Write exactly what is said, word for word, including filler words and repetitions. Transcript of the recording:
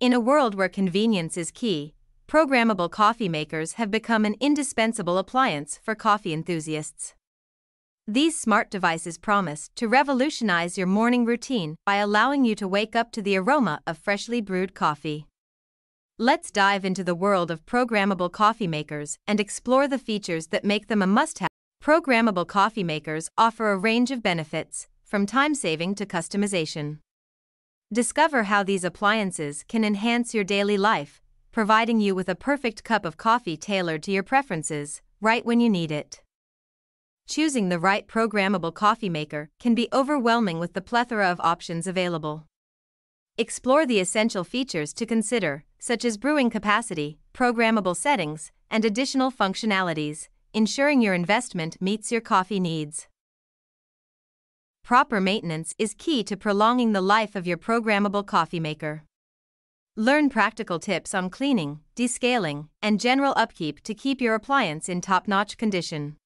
In a world where convenience is key, programmable coffee makers have become an indispensable appliance for coffee enthusiasts. These smart devices promise to revolutionize your morning routine by allowing you to wake up to the aroma of freshly brewed coffee. Let's dive into the world of programmable coffee makers and explore the features that make them a must-have. Programmable coffee makers offer a range of benefits, from time-saving to customization. Discover how these appliances can enhance your daily life, providing you with a perfect cup of coffee tailored to your preferences, right when you need it. Choosing the right programmable coffee maker can be overwhelming with the plethora of options available. Explore the essential features to consider, such as brewing capacity, programmable settings, and additional functionalities, ensuring your investment meets your coffee needs. Proper maintenance is key to prolonging the life of your programmable coffee maker. Learn practical tips on cleaning, descaling, and general upkeep to keep your appliance in top-notch condition.